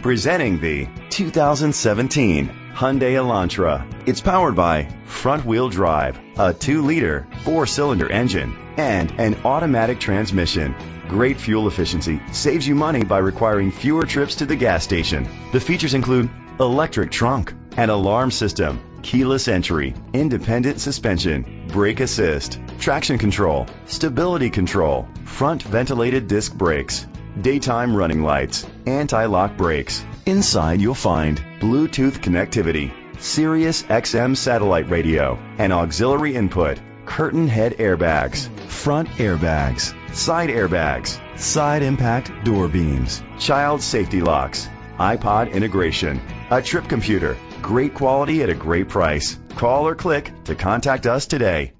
Presenting the 2017 Hyundai Elantra. It's powered by front-wheel drive, a 2-liter 4-cylinder engine, and an automatic transmission. Great fuel efficiency saves you money by requiring fewer trips to the gas station. The features include electric trunk, an alarm system, keyless entry, independent suspension, brake assist, traction control, stability control, front ventilated disc brakes, daytime running lights, anti-lock brakes. Inside you'll find Bluetooth connectivity, Sirius XM satellite radio, an auxiliary input, curtain head airbags, front airbags, side impact door beams, child safety locks, iPod integration, a trip computer. Great quality at a great price. Call or click to contact us today.